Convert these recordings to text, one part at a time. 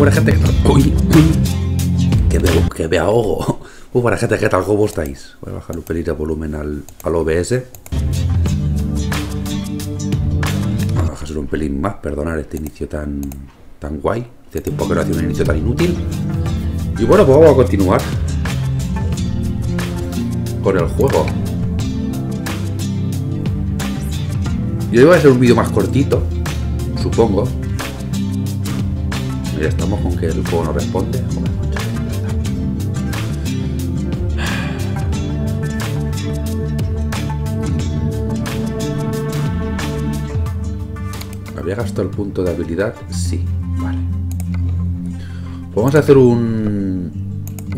buena gente, ¿qué tal? Uy, uy, que me ahogo. Muy buena gente, ¿qué tal? ¿Cómo estáis? Voy a bajar un pelito de volumen al OBS. Voy a bajar un pelín más, perdonar este inicio tan guay. Hace tiempo que no hacía un inicio tan inútil. Y bueno, pues vamos a continuar con el juego. Y hoy va a ser un vídeo más cortito, supongo. Ya estamos con que el juego no responde. ¿Había gastado el punto de habilidad? Sí, vale. Pues vamos a hacer un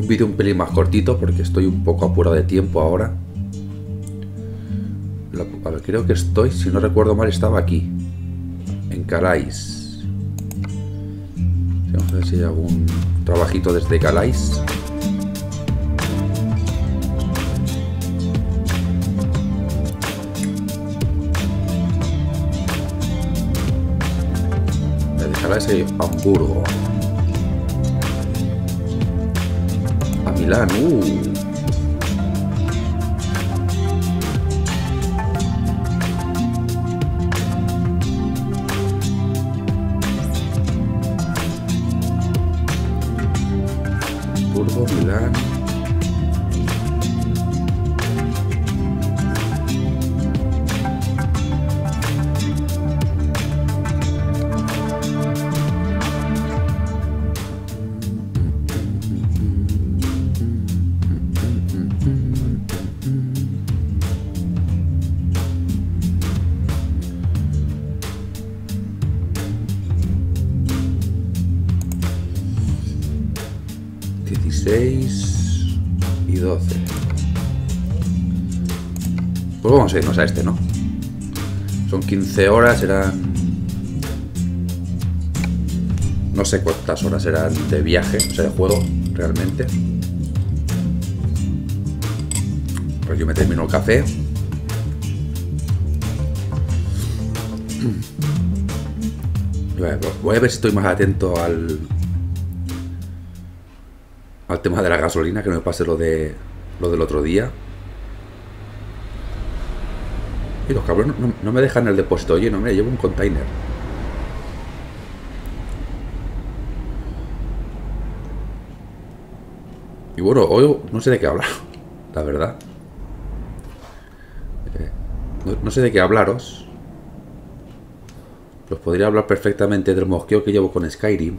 vídeo un pelín más cortito porque estoy un poco apurado de tiempo ahora. A ver, creo que estoy, si no recuerdo mal, estaba aquí, en Calais. A ver si hay algún trabajito desde Calais. Desde Calais hay Hamburgo. A Milán, Millán. Vamos a irnos a este, ¿no? Son 15 horas, serán... No sé cuántas horas serán de viaje, o sea, de juego, realmente. Pues yo me termino el café. Voy a ver si estoy más atento al tema de la gasolina, que no me pase lo del otro día. Y los cabrones no me dejan el depósito lleno, mira, llevo un container. Y bueno, hoy no sé de qué hablar, la verdad. No sé de qué hablaros. Los podría hablar perfectamente del mosqueo que llevo con Skyrim.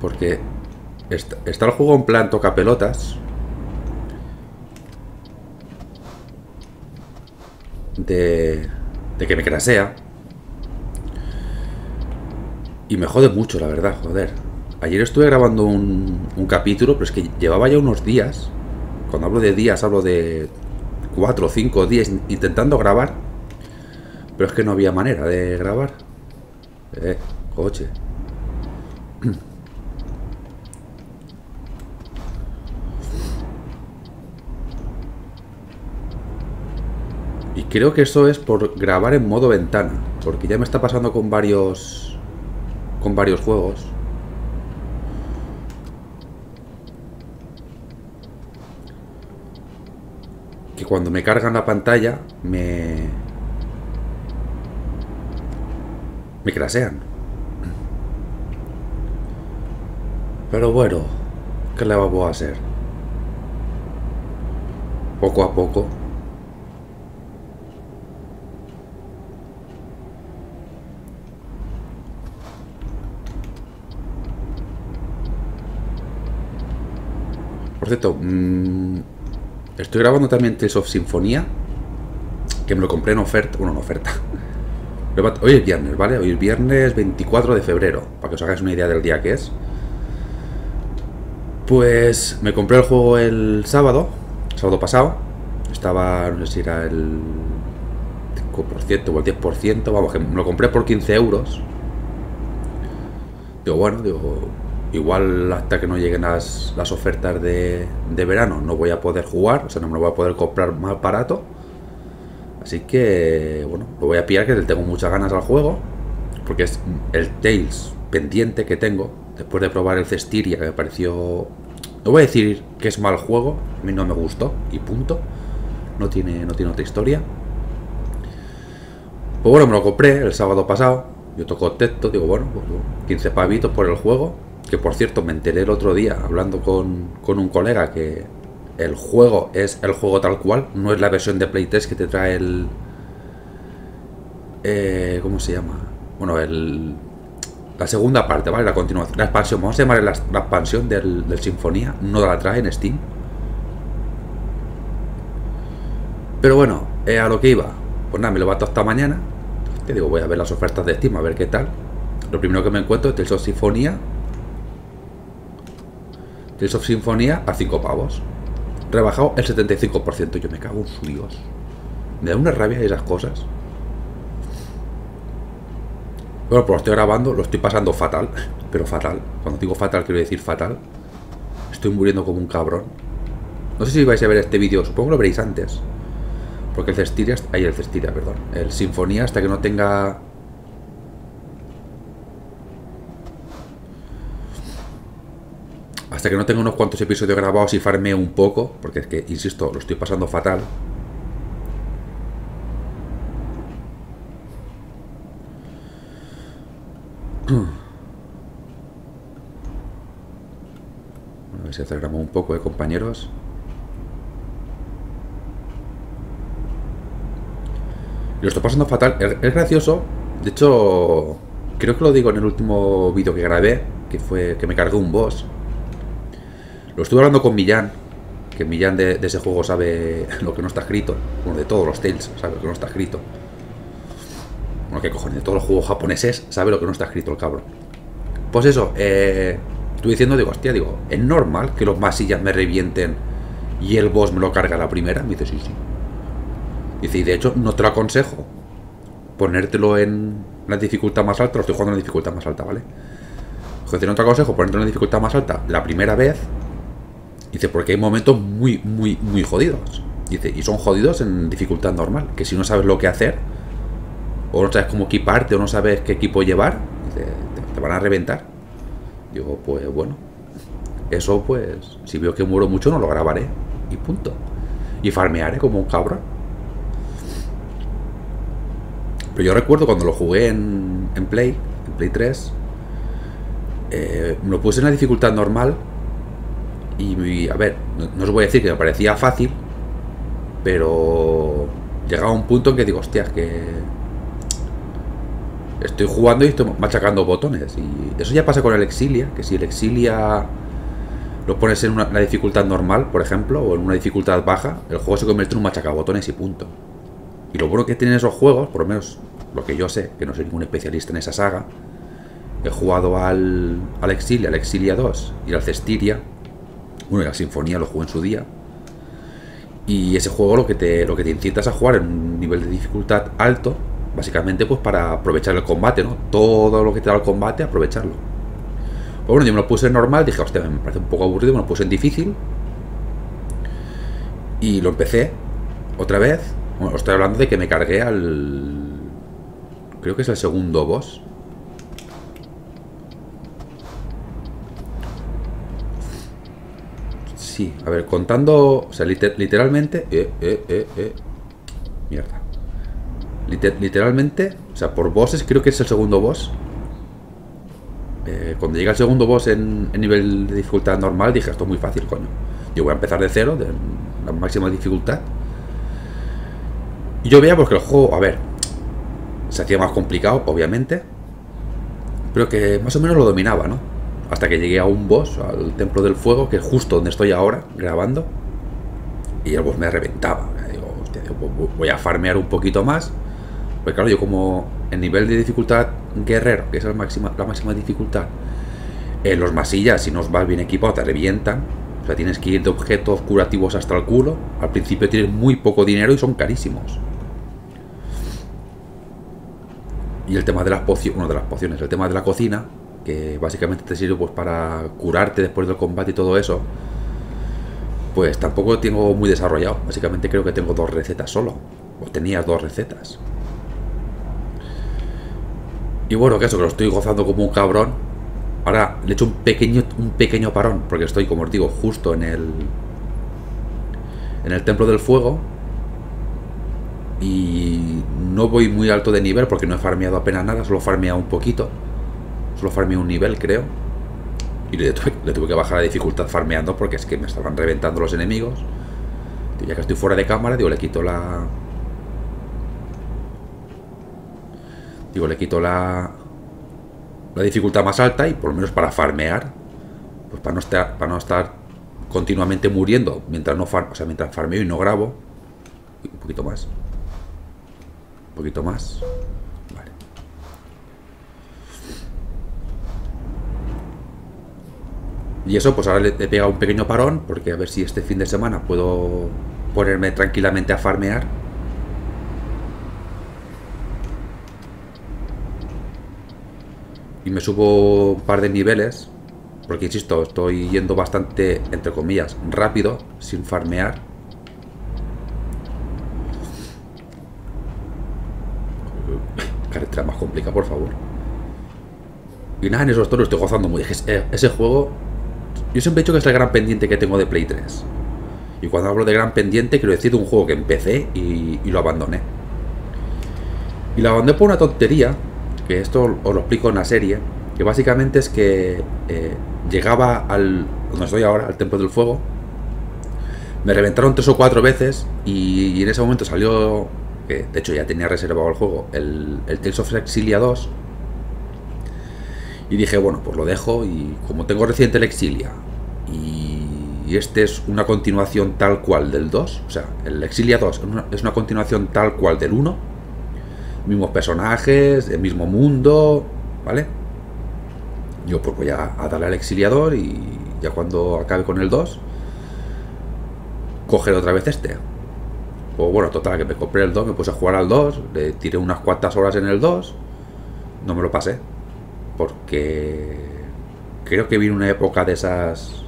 Porque está el juego en plan toca pelotas de que me crasea. Y me jode mucho, la verdad, joder. Ayer estuve grabando un capítulo, pero es que llevaba ya unos días. Cuando hablo de días, hablo de 4, 5, 10 intentando grabar. Pero es que no había manera de grabar. Coche. Y creo que eso es por grabar en modo ventana, porque ya me está pasando con varios juegos. Que cuando me cargan la pantalla me crasean. Pero bueno, ¿qué le vamos a hacer? Poco a poco. Por cierto, estoy grabando también Tales of Symphonia, que me lo compré en oferta. Bueno, en oferta. Hoy es viernes, ¿vale? Hoy es viernes 24 de febrero, para que os hagáis una idea del día que es. Pues me compré el juego el sábado pasado. Estaba, no sé si era el 5% o el 10%. Vamos, que me lo compré por 15 euros. Digo, bueno, Igual hasta que no lleguen las ofertas de verano no voy a poder jugar, o sea, no me lo voy a poder comprar más barato. Así que, bueno, lo voy a pillar, que le tengo muchas ganas al juego, porque es el Tales pendiente que tengo, después de probar el Zestiria, que me pareció... No voy a decir que es mal juego, a mí no me gustó, y punto. No tiene otra historia. Pues bueno, me lo compré el sábado pasado, yo tocó texto, digo, bueno, pues 15 pavitos por el juego, que por cierto me enteré el otro día hablando con un colega que el juego es el juego tal cual, no es la versión de Play 3 que te trae el... ¿cómo se llama? Bueno, el... La segunda parte, ¿vale? La continuación, la expansión, vamos a llamar la expansión del Sinfonía, no la trae en Steam. Pero bueno, a lo que iba, pues nada, me lo bato hasta mañana. Te digo, voy a ver las ofertas de Steam, a ver qué tal. Lo primero que me encuentro es Tales of Symphonia. Tales of Symphonia a 5 pavos. Rebajado el 75%, yo me cago en su Dios. Me da una rabia esas cosas. Bueno, pues lo estoy grabando, lo estoy pasando fatal, pero fatal. Cuando digo fatal, quiero decir fatal. Estoy muriendo como un cabrón. No sé si vais a ver este vídeo, supongo que lo veréis antes. Porque el Zestiria, perdón, el Sinfonía, hasta que no tenga... Hasta que no tenga unos cuantos episodios grabados y farmee un poco, porque es que, insisto, lo estoy pasando fatal. A ver si aceleramos un poco, compañeros. Lo estoy pasando fatal, es gracioso. De hecho, creo que lo digo en el último vídeo que grabé, que fue que me cargué un boss. Lo estuve hablando con Millán, que Millán de ese juego sabe lo que no está escrito. Bueno, de todos los Tales sabe lo que no está escrito. Bueno, qué cojones, de todos los juegos japoneses sabe lo que no está escrito el cabrón. Pues eso, estuve diciendo, digo, hostia, digo, ¿es normal que los masillas me revienten y el boss me lo carga a la primera? Me dice, sí, sí. Dice, y de hecho, no te lo aconsejo ponértelo en la dificultad más alta. Lo estoy jugando en la dificultad más alta, ¿vale? Dice, no te aconsejo ponértelo en la dificultad más alta la primera vez. Dice, porque hay momentos muy, muy, muy jodidos. Dice, y son jodidos en dificultad normal, que si no sabes lo que hacer, o no sabes cómo equiparte, o no sabes qué equipo llevar, te van a reventar. Digo, pues bueno, eso pues, si veo que muero mucho no lo grabaré, y punto. Y farmearé como un cabrón. Pero yo recuerdo cuando lo jugué en Play 3, me lo puse en la dificultad normal, y a ver, no os voy a decir que me parecía fácil, pero llegaba un punto en que digo, hostia, es que... Estoy jugando y estoy machacando botones. Y eso ya pasa con el Xillia, que si el Xillia lo pones en una dificultad normal, por ejemplo, o en una dificultad baja, el juego se convierte en un machacabotones y punto. Y lo bueno que tienen esos juegos, por lo menos lo que yo sé, que no soy ningún especialista en esa saga, he jugado al Xillia, al Xillia 2 y al Zestiria. Bueno, y la Sinfonía lo jugué en su día. Y ese juego lo que te incita es a jugar en un nivel de dificultad alto, básicamente pues para aprovechar el combate, ¿no? Todo lo que te da el combate, aprovecharlo. Pues bueno, yo me lo puse en normal, dije, hostia, me parece un poco aburrido, me lo puse en difícil. Y lo empecé otra vez. Bueno, estoy hablando de que me cargué al... Creo que es el segundo boss. Sí, a ver, contando... O sea, literalmente... Mierda. Literalmente, o sea, por bosses creo que es el segundo boss. Cuando llega el segundo boss en nivel de dificultad normal, dije, esto es muy fácil, coño. Yo voy a empezar de cero, de la máxima dificultad. Y yo veía porque el juego, a ver, se hacía más complicado, obviamente, pero que más o menos lo dominaba, ¿no? Hasta que llegué a un boss, al Templo del Fuego, que es justo donde estoy ahora, grabando, y el boss me reventaba. Digo, hostia, voy a farmear un poquito más. Pues claro, yo como el nivel de dificultad guerrero, que es la máxima dificultad, los masillas, si no vas bien equipado, te revientan. O sea, tienes que ir de objetos curativos hasta el culo. Al principio tienes muy poco dinero y son carísimos. Y el tema de las pociones, el tema de la cocina, que básicamente te sirve pues para curarte después del combate y todo eso, pues tampoco tengo muy desarrollado. Básicamente creo que tengo dos recetas solo, o tenías dos recetas. Y bueno, que eso, que lo estoy gozando como un cabrón. Ahora le echo un pequeño parón, porque estoy, como os digo, justo en el Templo del Fuego. Y no voy muy alto de nivel porque no he farmeado apenas nada, solo he farmeado un poquito. Solo farmeé un nivel, creo. Y le tuve que bajar la dificultad farmeando porque es que me estaban reventando los enemigos. Y ya que estoy fuera de cámara, digo, le quito la dificultad más alta y por lo menos para farmear, pues para no estar continuamente muriendo mientras no farmeo, o sea, mientras farmeo y no grabo. Un poquito más. Un poquito más. Vale. Y eso, pues ahora le he pegado un pequeño parón, porque a ver si este fin de semana puedo ponerme tranquilamente a farmear. Y me subo un par de niveles, porque insisto, estoy yendo bastante, entre comillas, rápido, sin farmear. Carretera más complicada, por favor. Y nada, en esos toros estoy gozando muy. Ese juego, yo siempre he dicho que es el gran pendiente que tengo de Play 3. Y cuando hablo de gran pendiente, quiero decir de un juego que empecé y lo abandoné. Y lo abandoné por una tontería, que esto os lo explico en la serie, que básicamente es que llegaba al, donde estoy ahora, al Templo del Fuego. Me reventaron 3 o 4 veces y en ese momento salió, que de hecho ya tenía reservado el juego, el Tales of Xillia 2. Y dije, bueno, pues lo dejo, y como tengo reciente el Xillia y este es una continuación tal cual del 2, o sea, el Xillia 2 es una continuación tal cual del 1, mismos personajes, el mismo mundo, ¿vale? Yo pues voy a darle al Xillia 2 y ya cuando acabe con el 2 cogeré otra vez este. Pues bueno, total, que me compré el 2, me puse a jugar al 2, le tiré unas cuantas horas en el 2, no me lo pasé. Porque creo que vino una época de esas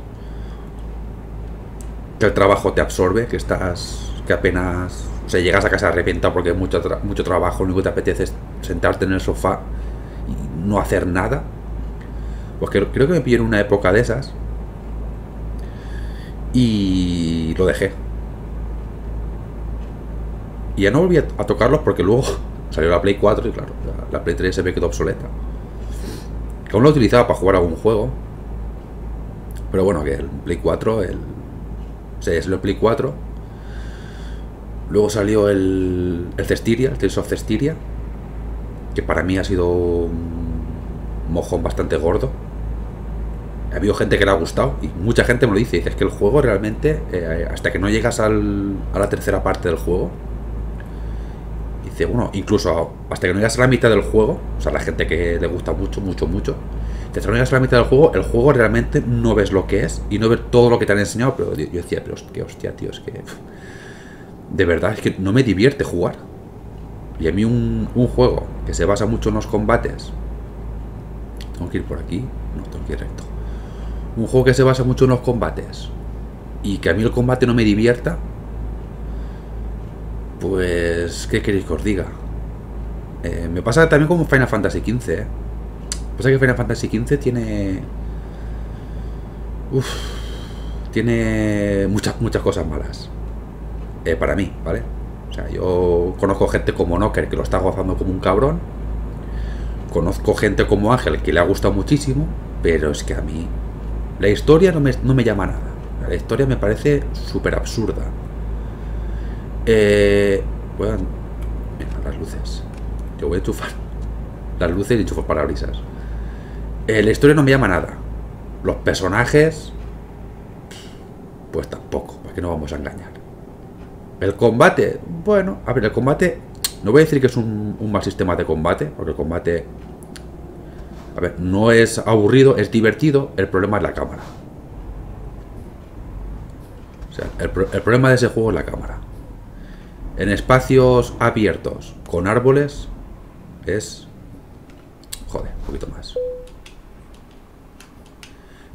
que el trabajo te absorbe, que apenas, o sea, llegas a casa arrepentado porque es mucho trabajo, lo único que te apetece es sentarte en el sofá y no hacer nada. Pues creo que me pillé en una época de esas y lo dejé. Y ya no volví a tocarlos porque luego salió la Play 4 y claro, la Play 3 se me quedó obsoleta. Aún lo utilizaba para jugar algún juego, pero bueno, que el Play 4, o sea, es el Play 4. Luego salió el Zestiria, el Tales of Zestiria, que para mí ha sido un mojón bastante gordo. Ha habido gente que le ha gustado y mucha gente me lo dice, es que el juego realmente, hasta que no llegas a la tercera parte del juego, bueno, incluso hasta que no llegas a la mitad del juego, o sea, la gente que le gusta mucho, hasta que no llegas a la mitad del juego, el juego realmente no ves lo que es y no ves todo lo que te han enseñado. Pero yo decía, pero qué hostia, tío, es que de verdad es que no me divierte jugar. Y a mí un juego que se basa mucho en los combates, tengo que ir por aquí, no, tengo que ir recto. Un juego que se basa mucho en los combates y que a mí el combate no me divierta, pues, ¿qué queréis que os diga? Me pasa también como Final Fantasy XV, ¿eh? Pasa que Final Fantasy XV tiene... Uf, tiene muchas cosas malas. Para mí, ¿vale? O sea, yo conozco gente como Nocker, que lo está gozando como un cabrón. Conozco gente como Ángel, que le ha gustado muchísimo. Pero es que a mí... la historia no me llama nada. La historia me parece súper absurda. Bueno, mira, las luces. Yo voy a enchufar las luces y enchufar parabrisas. La historia no me llama nada. Los personajes, pues tampoco, para que no vamos a engañar. El combate, bueno, a ver, el combate, no voy a decir que es un mal sistema de combate, porque el combate, a ver, no es aburrido, es divertido. El problema es la cámara. O sea, el problema de ese juego es la cámara. En espacios abiertos con árboles es... joder, un poquito más.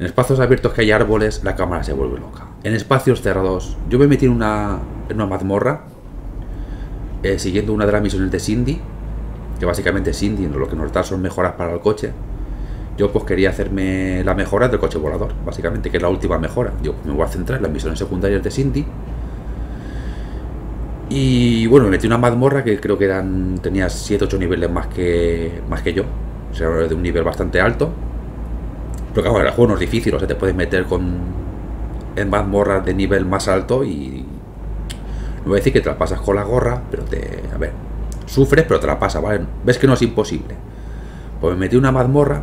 En espacios abiertos que hay árboles, la cámara se vuelve loca. En espacios cerrados, yo me metí en una mazmorra, siguiendo una de las misiones de Cindy, que básicamente Cindy lo que nos da son mejoras para el coche. Yo pues quería hacerme la mejora del coche volador, básicamente, que es la última mejora. Yo pues, me voy a centrar en las misiones secundarias de Cindy. Y bueno, me metí una mazmorra que creo que tenía 7-8 niveles más que yo. O sea, de un nivel bastante alto. Pero claro, el juego no es difícil, o sea, te puedes meter en mazmorras de nivel más alto y... No voy a decir que te la pasas con la gorra, pero te... A ver, sufres, pero te la pasas, ¿vale? Ves que no es imposible. Pues me metí una mazmorra,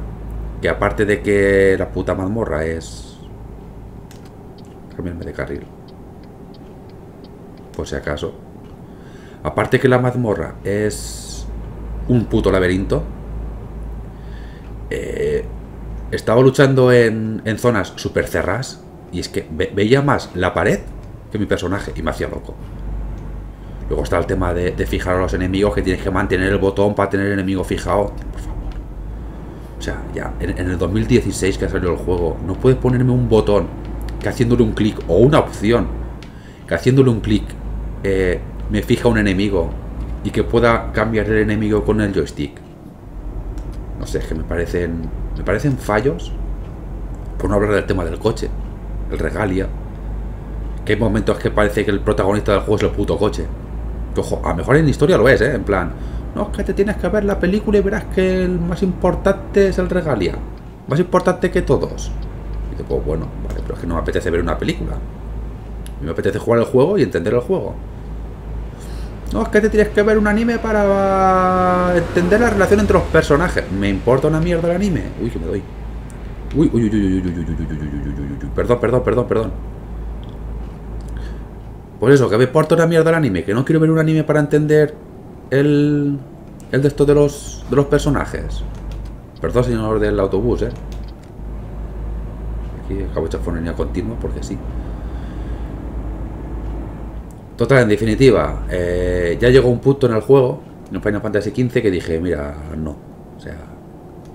que aparte de que la puta mazmorra es... Cambiarme de carril. Por si acaso. Aparte que la mazmorra es un puto laberinto. Estaba luchando en zonas súper cerradas y es que veía más la pared que mi personaje y me hacía loco. Luego está el tema de fijar a los enemigos, que tienes que mantener el botón para tener el enemigo fijado. Por favor. O sea, ya en el 2016 que ha salido el juego, no puedes ponerme un botón que haciéndole un clic, o una opción que haciéndole un clic me fija un enemigo y que pueda cambiar el enemigo con el joystick. No sé, es que me parecen fallos, por no hablar del tema del coche, el Regalia, que hay momentos que parece que el protagonista del juego es el puto coche. Que, ojo, a lo mejor en historia lo es, en plan, no, es que te tienes que ver la película y verás que el más importante es el Regalia, más importante que todos. Y digo, pues bueno, vale, pero es que no me apetece ver una película, me apetece jugar el juego y entender el juego. No, es que te tienes que ver un anime para entender la relación entre los personajes. Me importa una mierda el anime. Uy, que me doy. Uy, uy, uy, uy, uy, uy, uy, uy, uy, uy. Perdón, perdón, perdón, perdón. Pues eso, que me importa una mierda el anime. Que no quiero ver un anime para entender el de esto de los personajes. Perdón, señor del autobús, eh. Aquí acabo de chafonería continua porque sí. Total, en definitiva, ya llegó un punto en el juego, en Final Fantasy XV, que dije, mira, no. O sea,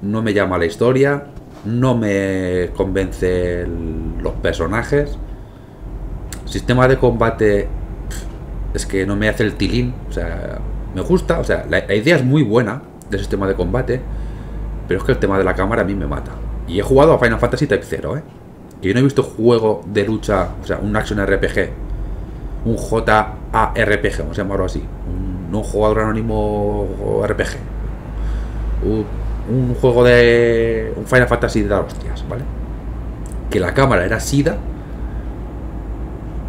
no me llama la historia, no me convence los personajes. Sistema de combate es que no me hace el tilín. O sea, me gusta, o sea, la idea es muy buena del sistema de combate, pero es que el tema de la cámara a mí me mata. Y he jugado a Final Fantasy Type-0, ¿eh? Que yo no he visto juego de lucha, o sea, un action RPG, un JARPG, vamos a llamarlo así, un jugador anónimo RPG, un juego de un Final Fantasy de dar hostias, ¿vale? Que la cámara era SIDA,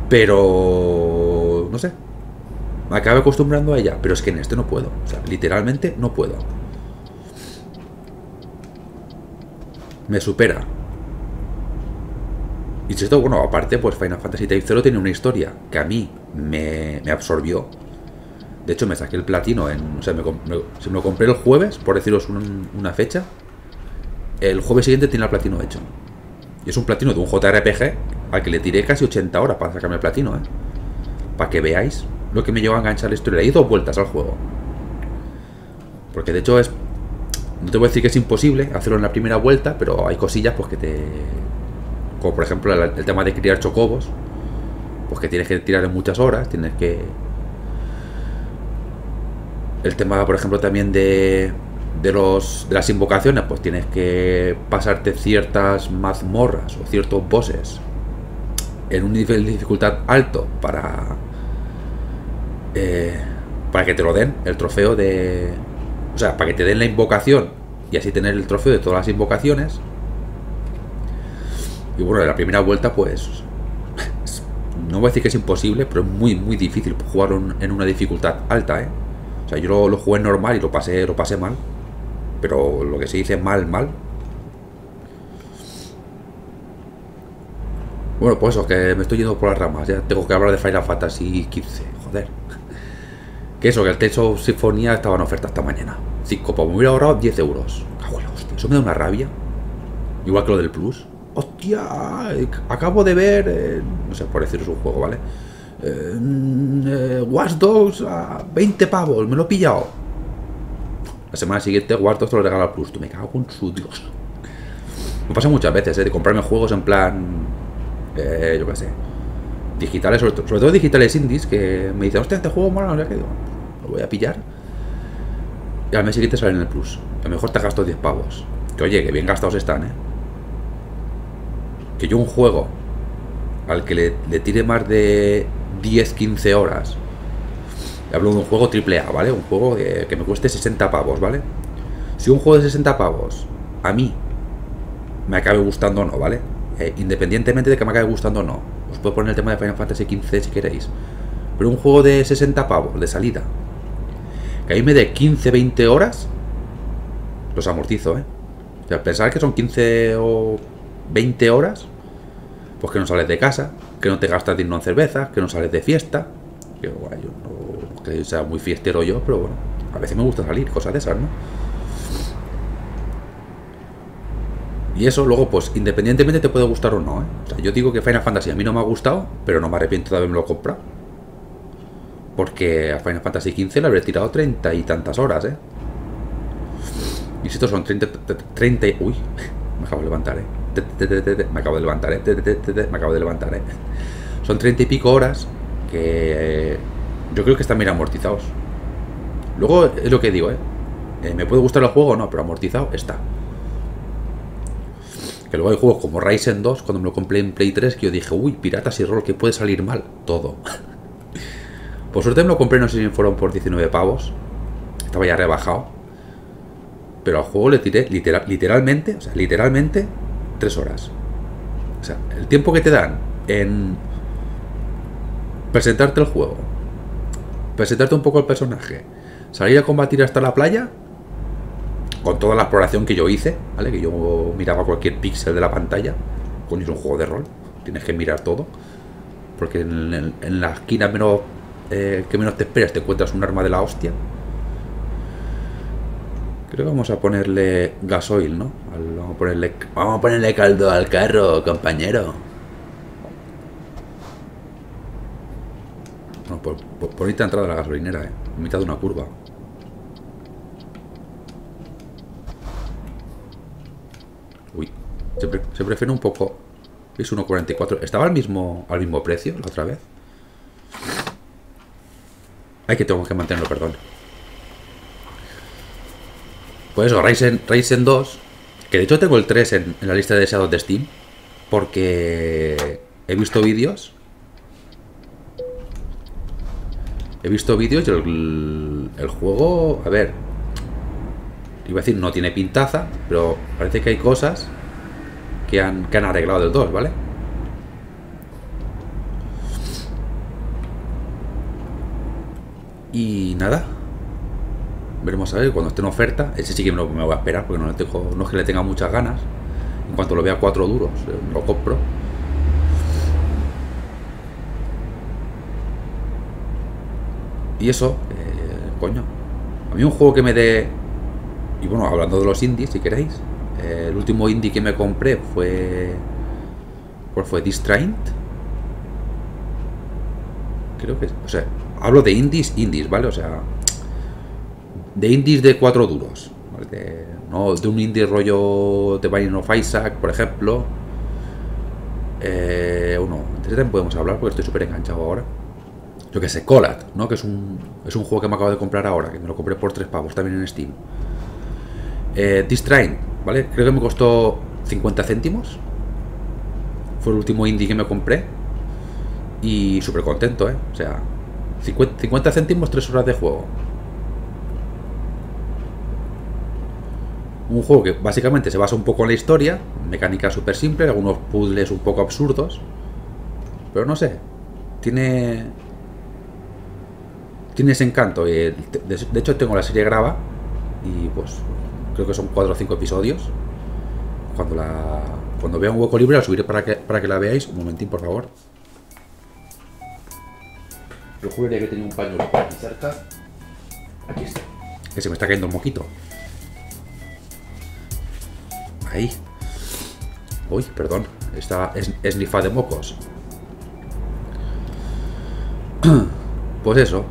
pero no sé, me acabé acostumbrando a ella, pero es que en este no puedo, o sea, literalmente no puedo, me supera. Y esto, bueno, aparte, pues Final Fantasy Type-0 tiene una historia que a mí me absorbió. De hecho, me saqué el platino en... O sea, me lo compré el jueves, por deciros una fecha. El jueves siguiente tiene el platino hecho. Y es un platino de un JRPG al que le tiré casi 80 horas para sacarme el platino, ¿eh? Para que veáis lo que me llevó a enganchar la historia. Le di 2 vueltas al juego. Porque de hecho es... No te voy a decir que es imposible hacerlo en la primera vuelta, pero hay cosillas pues que te... Como por ejemplo el tema de criar chocobos, pues que tienes que tirar en muchas horas, tienes que... El tema, por ejemplo, también de las invocaciones, pues tienes que pasarte ciertas mazmorras o ciertos bosses en un nivel de dificultad alto para que te lo den, el trofeo de... O sea, para que te den la invocación y así tener el trofeo de todas las invocaciones. Y bueno, en la primera vuelta pues... No voy a decir que es imposible, pero es muy muy difícil jugar en una dificultad alta, ¿eh? O sea, yo lo jugué normal y lo pasé mal. Pero lo que se dice mal, mal. Bueno, pues eso, que me estoy yendo por las ramas. Ya tengo que hablar de Final Fantasy XV, joder. Que eso, que el Tales of Symphonia estaba en oferta esta mañana. 5 pavos, me hubiera ahorrado 10 euros. Cajuela, hostia, eso me da una rabia. Igual que lo del Plus. Hostia, acabo de ver, no sé, por deciros un juego, ¿vale? Watch Dogs a 20 pavos, me lo he pillado. La semana siguiente Watch Dogs te lo regala Plus, tú me cago en su Dios. Me pasa muchas veces, de comprarme juegos en plan... yo qué sé. Digitales, sobre todo digitales indies, que me dicen, hostia, este juego mola, no sé qué, lo voy a pillar. Y al mes siguiente salen en el Plus. A lo mejor te gasto 10 pavos. Que oye, que bien gastados están, Que yo un juego al que le tire más de 10-15 horas. Hablo de un juego AAA, ¿vale? Un juego que me cueste 60 pavos, ¿vale? Si un juego de 60 pavos a mí me acabe gustando o no, ¿vale? Independientemente de que me acabe gustando o no. Os puedo poner el tema de Final Fantasy XV si queréis. Pero un juego de 60 pavos de salida, que a mí me dé 15-20 horas, los amortizo, O sea, pensar que son 15 o 20 horas, pues que no sales de casa, que no te gastas dinero en cerveza, que no sales de fiesta. Que guay, yo no que sea muy fiestero yo, pero bueno, a veces me gusta salir, cosas de esas, ¿no? Y eso luego, pues, independientemente te puede gustar o no, O sea, yo digo que Final Fantasy a mí no me ha gustado, pero no me arrepiento de haberme lo comprado. Porque a Final Fantasy XV le habré tirado 30 y tantas horas, Y si estos son 30 y... Uy, me acabo de levantar, Me acabo de levantar, Me acabo de levantar, Son 30 y pico horas que... Yo creo que están bien amortizados. Luego, es lo que digo, me puede gustar el juego o no, pero amortizado está. Que luego hay juegos como Risen 2, cuando me lo compré en Play 3, que yo dije, uy, piratas y rol, que puede salir mal. Todo. Por suerte me lo compré, no sé si fueron por 19 pavos. Estaba ya rebajado. Pero al juego le tiré literalmente, o sea, literalmente, 3 horas. O sea, el tiempo que te dan en presentarte el juego, presentarte un poco el personaje, salir a combatir hasta la playa... Con toda la exploración que yo hice, ¿vale? Que yo miraba cualquier píxel de la pantalla. Coño, es un juego de rol. Tienes que mirar todo. Porque en la esquina menos, que menos te esperas, te encuentras un arma de la hostia. Creo que vamos a ponerle gasoil, ¿no? Vamos a ponerle caldo al carro, compañero. Bueno, por ahí te ha entrado la gasolinera, en mitad de una curva. Uy, se prefiere un poco. Es 1.44. ¿Estaba al mismo precio la otra vez? Ay, que tengo que mantenerlo, perdón. Pues eso, Ryzen 2. Que de hecho tengo el 3 en la lista de deseados de Steam. Porque he visto vídeos. Y el juego... A ver... Iba a decir, no tiene pintaza, pero parece que hay cosas que han arreglado del 2, ¿vale? Y nada. Veremos a ver cuando esté en oferta. Ese sí que me voy a esperar porque no es que le tenga muchas ganas. En cuanto lo vea a 4 duros, lo compro. Y eso, coño. A mí un juego que me dé... Y bueno, hablando de los indies, si queréis, el último indie que me compré fue... ¿Cuál fue? Distraint. Creo que... O sea, hablo de indies, ¿vale? O sea, de indies de 4 duros, ¿vale? No de un indie rollo de Binding of Isaac, por ejemplo. De este también podemos hablar porque estoy súper enganchado ahora. Yo que sé, Colad, ¿no? Que es un juego que me acabo de comprar ahora, que me lo compré por 3 pavos también en Steam. Distraint, ¿vale? Creo que me costó 50 céntimos. Fue el último indie que me compré. Y súper contento, O sea, 50 céntimos, 3 horas de juego. Un juego que básicamente se basa un poco en la historia. Mecánica súper simple, algunos puzzles un poco absurdos. Pero no sé. Tiene ese encanto. De hecho tengo la serie graba. Y pues... Creo que son 4 o 5 episodios. Cuando vea un hueco libre la subiré para que la veáis. Un momentín, por favor. Yo juraría que tenía un pañuelo por aquí cerca. Aquí está. Que se me está cayendo un moquito. Ahí. Uy, perdón. Esta es nifa de mocos. Pues eso.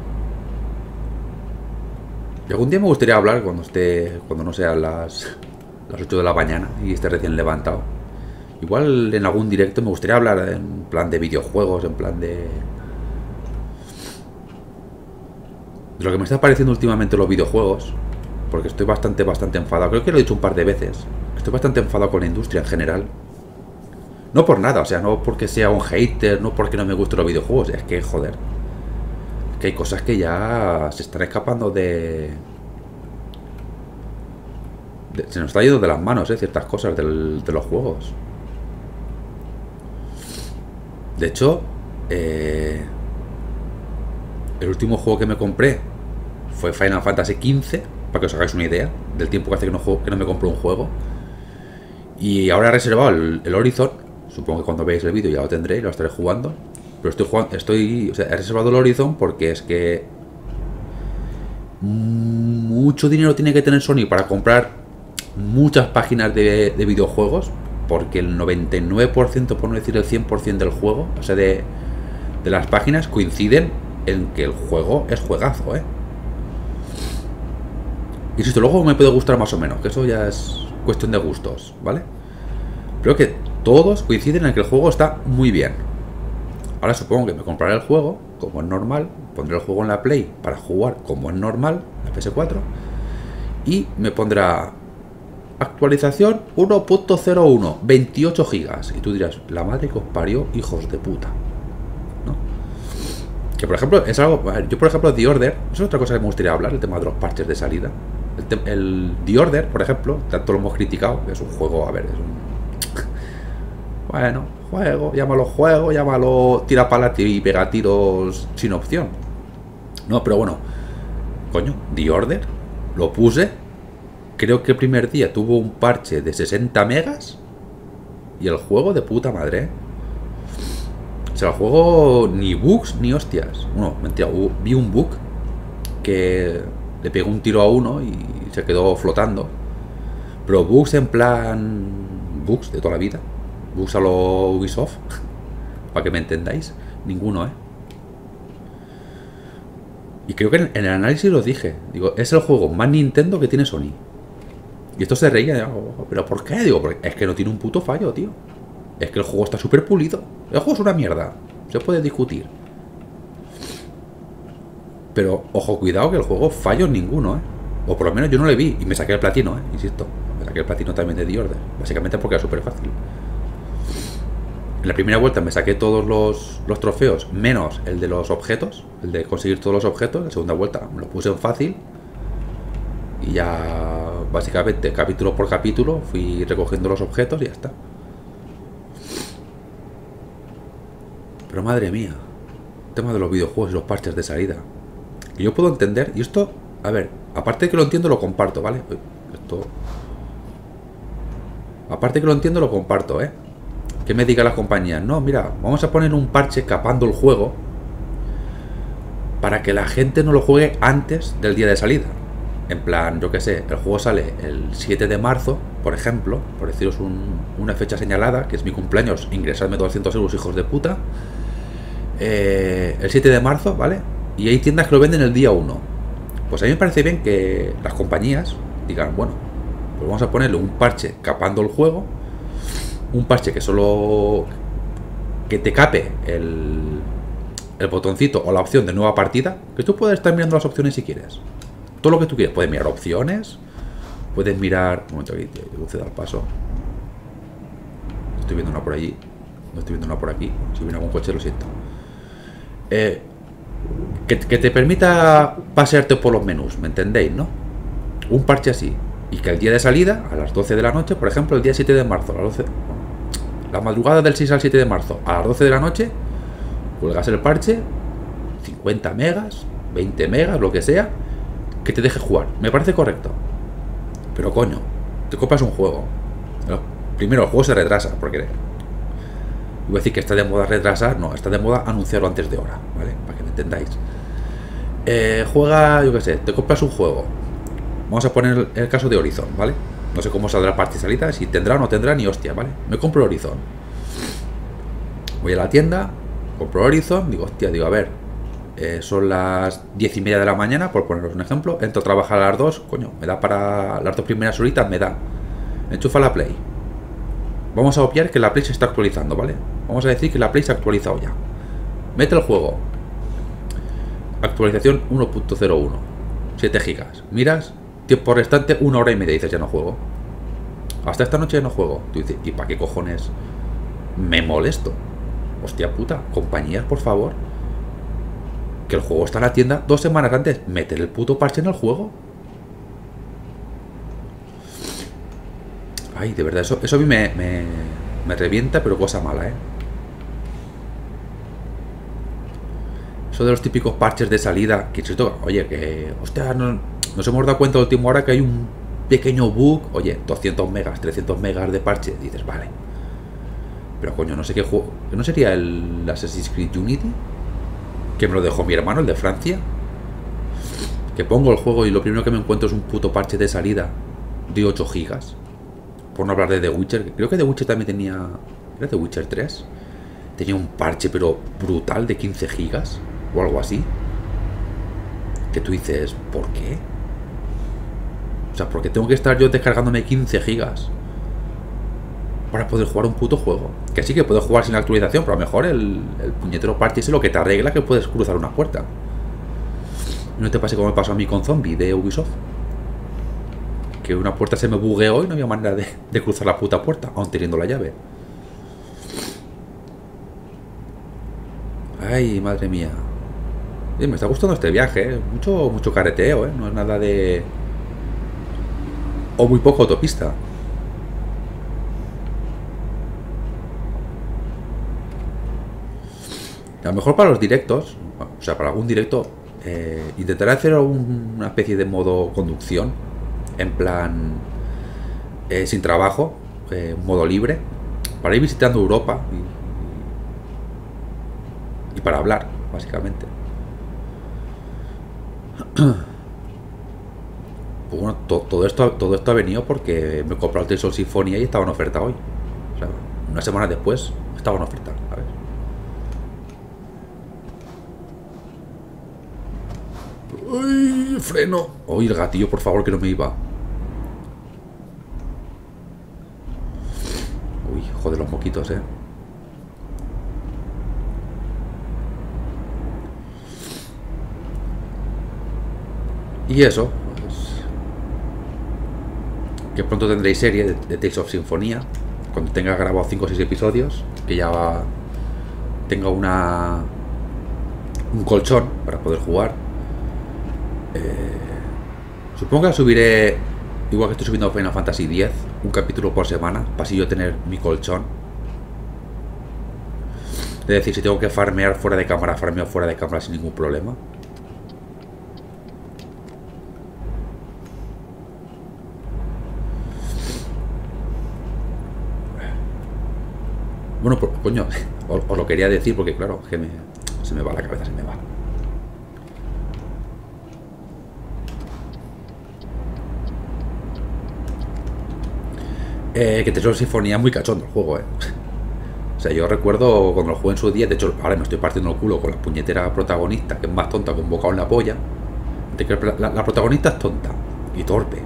Y algún día me gustaría hablar cuando no sean las las 8 de la mañana y esté recién levantado. Igual en algún directo me gustaría hablar en plan de videojuegos, en plan de... lo que me está pareciendo últimamente los videojuegos, porque estoy bastante enfadado. Creo que lo he dicho un par de veces. Estoy bastante enfadado con la industria en general. No por nada, o sea, no porque sea un hater, no porque no me gusten los videojuegos. Es que, joder, es que hay cosas que ya se están escapando de... se nos está yendo de las manos, ciertas cosas de los juegos. De hecho, el último juego que me compré fue Final Fantasy XV, para que os hagáis una idea del tiempo que hace que no, me compro un juego. Y ahora he reservado el Horizon. Supongo que cuando veáis el vídeo ya lo tendré y lo estaré jugando. Pero estoy jugando, o sea, he reservado el Horizon porque es que mucho dinero tiene que tener Sony para comprar muchas páginas de videojuegos, porque el 99%, por no decir el 100% del juego, o sea, de las páginas, coinciden en que el juego es juegazo, Insisto, luego me puede gustar más o menos, que eso ya es cuestión de gustos, ¿vale? Creo que todos coinciden en que el juego está muy bien. Ahora supongo que me compraré el juego, como es normal, pondré el juego en la Play para jugar como es normal, la PS4, y me pondrá actualización 1.01, 28 gigas. Y tú dirás, la madre que os parió, hijos de puta, ¿no? Que por ejemplo, es algo... Yo por ejemplo, The Order, eso es otra cosa que me gustaría hablar, el tema de los parches de salida. El The Order, por ejemplo, tanto lo hemos criticado, es un juego, es un... bueno, juego, llámalo tira pala y pega tiros sin opción. No, pero bueno, coño, The Order, lo puse, creo que el primer día tuvo un parche de 60 megas y el juego de puta madre, o sea, el juego ni bugs ni hostias. No, mentira, vi un bug que... le pegó un tiro a uno y se quedó flotando. Pero bugs en plan... bugs de toda la vida. Bugs a lo Ubisoft. Para que me entendáis. Ninguno, Y creo que en el análisis lo dije. Digo, es el juego más Nintendo que tiene Sony. Y esto se reía. Digo, ¿pero por qué? Digo, porque es que no tiene un puto fallo, tío. Es que el juego está súper pulido. El juego es una mierda. Se puede discutir. Pero, ojo, cuidado, que el juego fallos ninguno, O por lo menos yo no le vi. Y me saqué el platino, Insisto. Me saqué el platino también de The Order. Básicamente porque era súper fácil. En la primera vuelta me saqué todos los trofeos, menos el de los objetos. El de conseguir todos los objetos. La segunda vuelta me lo puse en fácil. Y ya, básicamente, capítulo por capítulo, fui recogiendo los objetos y ya está. Pero madre mía. El tema de los videojuegos y los parches de salida. Que yo puedo entender, y esto, a ver, aparte de que lo entiendo, lo comparto, ¿vale? Esto... aparte de que lo entiendo, lo comparto, Que me digan las compañías, no, mira, vamos a poner un parche capando el juego para que la gente no lo juegue antes del día de salida. En plan, yo qué sé, el juego sale el 7 de marzo, por ejemplo, por deciros una fecha señalada, que es mi cumpleaños, ingresadme 200 euros, hijos de puta. El 7 de marzo, ¿vale? Y hay tiendas que lo venden el día 1. Pues a mí me parece bien que las compañías digan, bueno, pues vamos a ponerle un parche capando el juego. Un parche que solo... que te cape el botoncito o la opción de nueva partida. Que tú puedes estar mirando las opciones si quieres. Todo lo que tú quieres. Puedes mirar opciones. Puedes mirar... un momento aquí, tío, yo cedo al paso. Estoy viendo una por allí. No estoy viendo una por aquí. Si viene algún coche, lo siento. Que te permita pasearte por los menús, ¿me entendéis, no? Un parche así. Y que el día de salida, a las 12 de la noche, por ejemplo, el día 7 de marzo, a las 12, la madrugada del 6 al 7 de marzo, a las 12 de la noche, cuelgas el parche, 50 megas, 20 megas, lo que sea, que te deje jugar. Me parece correcto. Pero coño, te compras un juego. Pero primero, el juego se retrasa, porque... voy a decir que está de moda retrasar, no, está de moda anunciarlo antes de hora, ¿vale? Para que me entendáis. Juega, yo qué sé, te compras un juego. Vamos a poner el caso de Horizon, ¿vale? No sé cómo saldrá parte salida, si tendrá o no tendrá, ni hostia, ¿vale? Me compro Horizon. Voy a la tienda, compro Horizon, digo, hostia, digo, a ver, son las 10:30 de la mañana, por poneros un ejemplo, entro a trabajar a las 2, coño, me da para las 2 primeras horitas, me da. Enchufa la Play. Vamos a obviar que la Play se está actualizando, ¿vale? Vamos a decir que la Play se ha actualizado ya. Mete el juego. Actualización 1.01. 7 GB. Miras, tiempo restante, 1 hora y media. Dices, ya no juego. Hasta esta noche ya no juego. Tú dices, ¿y para qué cojones me molesto? Hostia puta, compañías, por favor. Que el juego está en la tienda 2 semanas antes. Meter el puto parche en el juego. Ay, de verdad, eso a mí me revienta, pero cosa mala, ¿eh? Eso de los típicos parches de salida. Que chico, oye, que... Hostia, nos hemos dado cuenta de última hora que hay un pequeño bug. Oye, 200 megas, 300 megas de parche. Dices, vale. Pero coño, no sé qué juego... ¿No sería el Assassin's Creed Unity? Que me lo dejó mi hermano, el de Francia. Que pongo el juego y lo primero que me encuentro es un puto parche de salida de 8 gigas. Por no hablar de The Witcher. Creo que The Witcher también tenía... ¿Era The Witcher 3? Tenía un parche, pero brutal, de 15 gigas. O algo así. Que tú dices, ¿por qué? O sea, ¿por qué tengo que estar yo descargándome 15 gigas? Para poder jugar un puto juego. Que sí que puedo jugar sin la actualización, pero a lo mejor el puñetero parche es lo que te arregla que puedes cruzar una puerta. No te pase como me pasó a mí con Zombie de Ubisoft. Que una puerta se me bugueó y no había manera de cruzar la puta puerta, aún teniendo la llave. Ay, madre mía. Sí, me está gustando este viaje, ¿eh? Mucho carreteo, ¿eh? No es nada de... O muy poco autopista. A lo mejor para los directos, o sea, para algún directo, intentaré hacer una especie de modo conducción. En plan, sin trabajo, modo libre, para ir visitando Europa y para hablar, básicamente. Pues bueno, todo esto ha venido porque me he comprado el Tales of Symphonia y estaba en oferta hoy. O sea, una semana después estaba en oferta, ¿sabes? ¡Uy, freno! ¡Uy, el gatillo, por favor, que no me iba! Uy, joder, los moquitos, ¿eh? Y eso, pues, que pronto tendréis serie de Tales of Symphonia. Cuando tenga grabado 5 o 6 episodios, que ya tenga un colchón para poder jugar. Supongo que subiré, igual que estoy subiendo Final Fantasy X, un capítulo por semana, para así yo tener mi colchón. Es decir, si tengo que farmear fuera de cámara, farmeo fuera de cámara sin ningún problema. Bueno, pues, coño, os lo quería decir porque claro, que se me va la cabeza, se me va. Que Tales of Symphonia muy cachondo el juego, ¿eh? O sea, yo recuerdo cuando lo jugué en su día. De hecho, ahora me estoy partiendo el culo con la puñetera protagonista, que es más tonta que un bocado en la polla. La protagonista es tonta y torpe.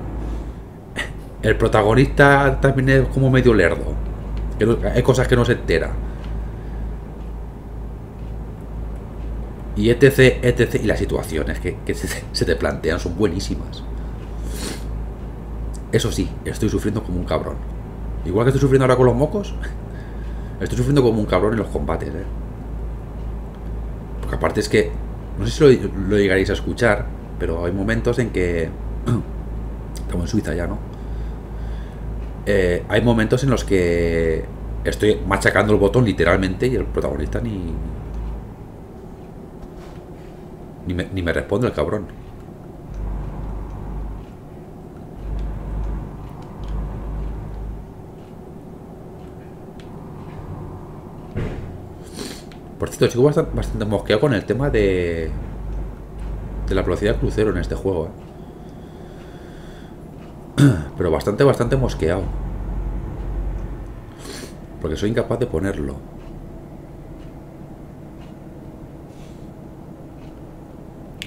El protagonista también es como medio lerdo, que no, hay cosas que no se entera. Y etc, etc. Y las situaciones que se te plantean son buenísimas. Eso sí, estoy sufriendo como un cabrón. Igual que estoy sufriendo ahora con los mocos, estoy sufriendo como un cabrón en los combates, ¿eh? Porque aparte es que, no sé si lo llegaréis a escuchar, pero hay momentos en que... Estamos en Suiza ya, ¿no? Hay momentos en los que estoy machacando el botón literalmente y el protagonista ni me responde el cabrón. Por cierto, sigo bastante mosqueado con el tema de la velocidad de crucero en este juego, ¿eh? Pero bastante mosqueado. Porque soy incapaz de ponerlo.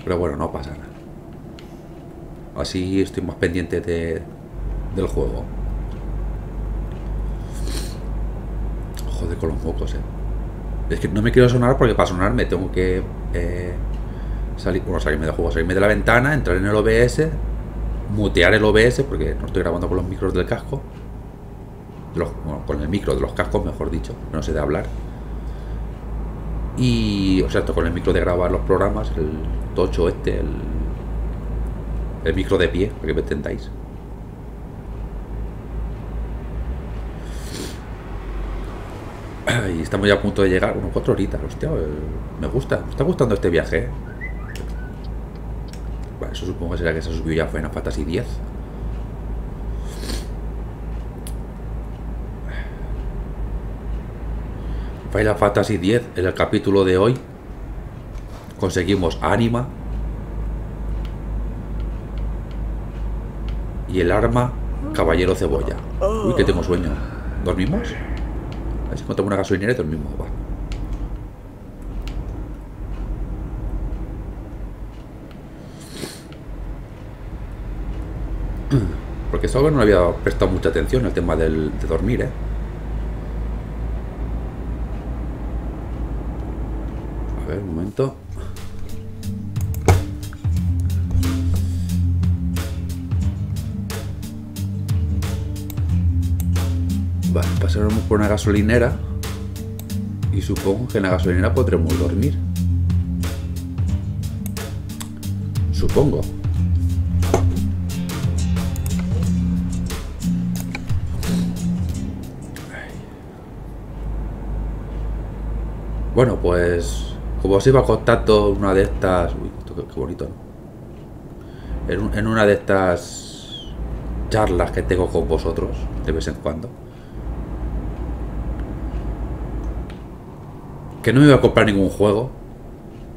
Pero bueno, no pasa nada. Así estoy más pendiente del juego. joder con los mocos, eh. Es que no me quiero sonar porque para sonar me tengo que salir, bueno, salirme del juego, salirme de la ventana, entrar en el OBS, mutear el OBS porque no estoy grabando con los micros del casco, bueno, con el micro de los cascos, mejor dicho, no sé de hablar. Y, o sea, esto con el micro de grabar los programas, el tocho este, el micro de pie, para que me entendáis. Y estamos ya a punto de llegar, unos 4 horitas, hostia, me gusta, me está gustando este viaje, ¿eh? Vale, eso supongo que será que se subió ya Final Fantasy X. Final Fantasy X, en el capítulo de hoy conseguimos Anima y el arma Caballero Cebolla. Uy, que tengo sueño. ¿Dormimos? A ver si encontramos una gasolinera y dormimos. Va. Porque eso no le había prestado mucha atención al tema de dormir, eh. A ver, un momento. Vale, pasaremos por una gasolinera y supongo que en la gasolinera podremos dormir. Supongo. Bueno, pues... como os iba contando, una de estas... uy, qué bonito, ¿no? En una de estas charlas que tengo con vosotros de vez en cuando, que no me iba a comprar ningún juego.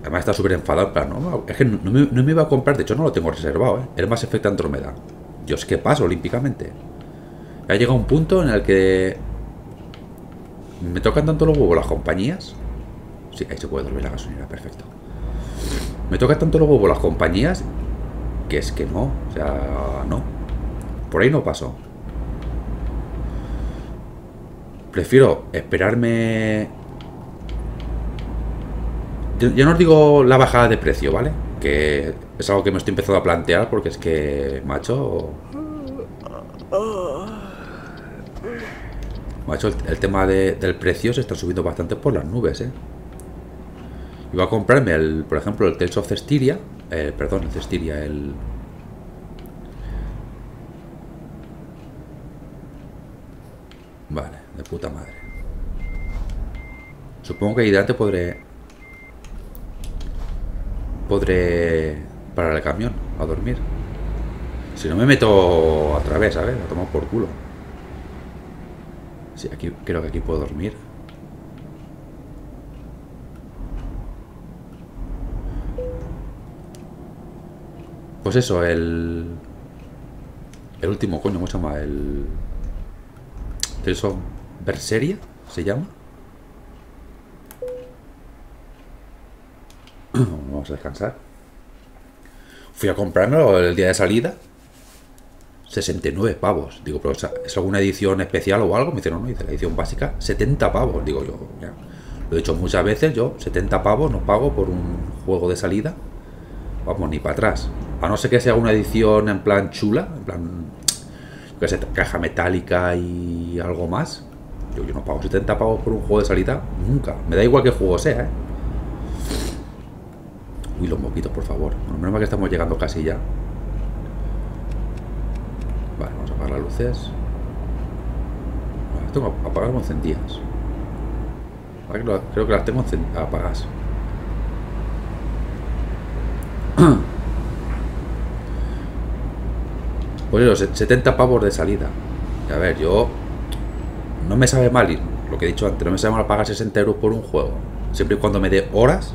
Además está súper enfadado, pero no, es que no me iba a comprar, de hecho no lo tengo reservado, ¿eh? El Mass Effect Andromeda. Dios, qué paso olímpicamente. Ha llegado un punto en el que me tocan tanto los huevos las compañías. Sí, ahí se puede dormir la gasolinera, perfecto. Me toca tanto los huevos las compañías que es que no, o sea, no. Por ahí no paso. Prefiero esperarme... yo no os digo la bajada de precio, ¿vale? Que es algo que me estoy empezando a plantear porque es que, macho... macho, el tema del precio se está subiendo bastante por las nubes, ¿eh? Iba a comprarme, por ejemplo, el Tales of Zestiria. Perdón, el Zestiria, el... Vale, de puta madre. Supongo que ahí delante podré parar el camión a dormir. Si no me meto a través, ¿sabes? A tomar por culo. Sí, aquí, creo que aquí puedo dormir. Pues eso, el último, coño, ¿cómo se llama? El Tales of Berseria, ¿se llama? Vamos a descansar. Fui a comprármelo el día de salida, 69 pavos. Digo, pero o sea, ¿es alguna edición especial o algo? Me dijeron, no, dice, la edición básica, 70 pavos. Digo yo, ya, lo he dicho muchas veces, yo 70 pavos no pago por un juego de salida. Vamos, ni para atrás. A no ser que sea una edición en plan chula, en plan, que sea caja metálica y algo más. Yo no pago 70 pavos por un juego de salida nunca. Me da igual qué juego sea, ¿eh? Uy, los moquitos, por favor. Bueno, menos mal que estamos llegando casi ya. Vale, vamos a apagar las luces. Las tengo apagadas o encendidas. Creo que las tengo apagadas. Pues los 70 pavos de salida. A ver, yo... no me sabe mal, lo que he dicho antes, no me sabe mal pagar 60 euros por un juego. Siempre y cuando me dé horas.